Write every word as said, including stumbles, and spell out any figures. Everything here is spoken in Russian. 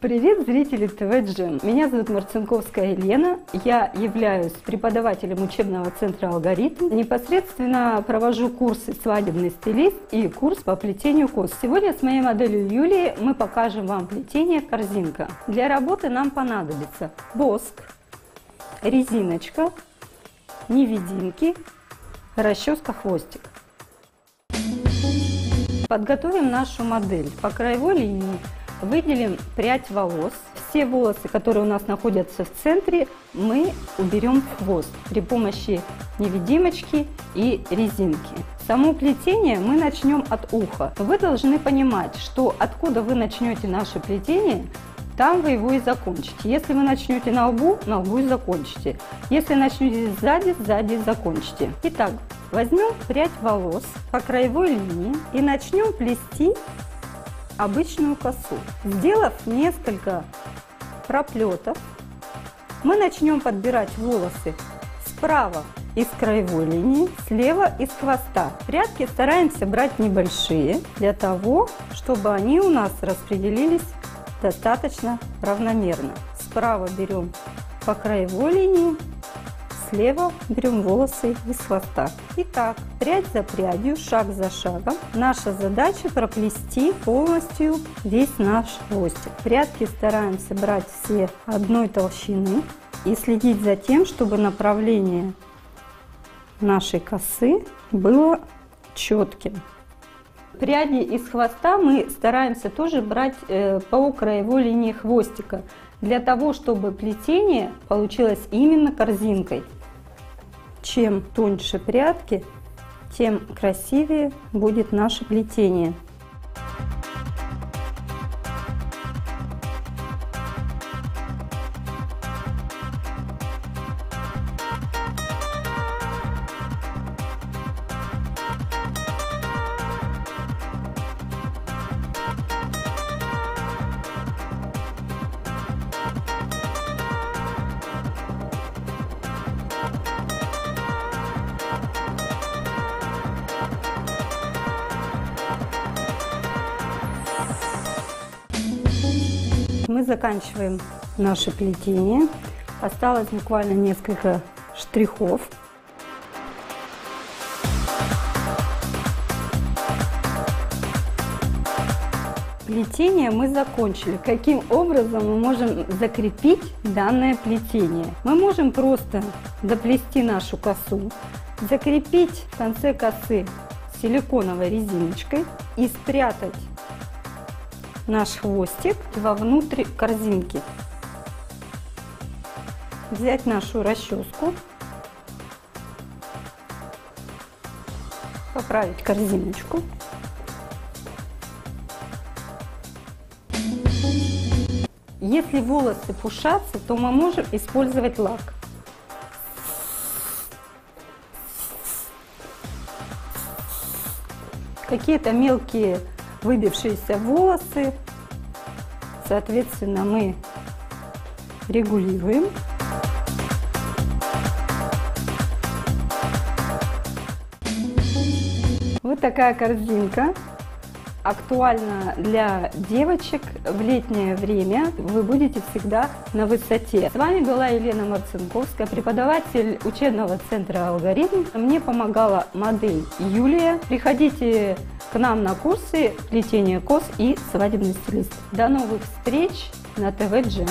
Привет, зрители ТВ-Джем! Меня зовут Марценковская Елена. Я являюсь преподавателем учебного центра «Алгоритм». Непосредственно провожу курсы «Свадебный стилист» и курс по плетению кос. Сегодня с моей моделью Юлией мы покажем вам плетение корзинка. Для работы нам понадобится воск, резиночка, невидимки, расческа-хвостик. Подготовим нашу модель по краевой линии. Выделим прядь волос. Все волосы, которые у нас находятся в центре, мы уберем в хвост при помощи невидимочки и резинки. Само плетение мы начнем от уха. Вы должны понимать, что откуда вы начнете наше плетение, там вы его и закончите. Если вы начнете на лбу, на лбу и закончите. Если начнете сзади, сзади и закончите. Итак, возьмем прядь волос по краевой линии и начнем плести обычную косу. Сделав несколько проплетов, мы начнем подбирать волосы справа из краевой линии, слева из хвоста. Прядки стараемся брать небольшие, для того, чтобы они у нас распределились достаточно равномерно. Справа берем по краевой линии, слева берем волосы из хвоста. Итак, прядь за прядью, шаг за шагом. Наша задача проплести полностью весь наш хвостик. Прядки стараемся брать все одной толщины и следить за тем, чтобы направление нашей косы было четким. Пряди из хвоста мы стараемся тоже брать по краевой линии хвостика, для того, чтобы плетение получилось именно корзинкой. Чем тоньше прядки, тем красивее будет наше плетение. Мы заканчиваем наше плетение. Осталось буквально несколько штрихов. Плетение мы закончили. Каким образом мы можем закрепить данное плетение? Мы можем просто доплести нашу косу, закрепить в конце косы силиконовой резиночкой и спрятать наш хвостик вовнутрь корзинки. Взять нашу расческу, поправить корзиночку. Если волосы пушатся, то мы можем использовать лак. Какие-то мелкие выбившиеся волосы, соответственно, мы регулируем. Вот такая корзинка. Актуально для девочек в летнее время. Вы будете всегда на высоте. С вами была Елена Марценковская, преподаватель учебного центра «Алгоритм». Мне помогала модель Юлия. Приходите к нам на курсы плетения кос и свадебный стилист. До новых встреч на ТВ Джем.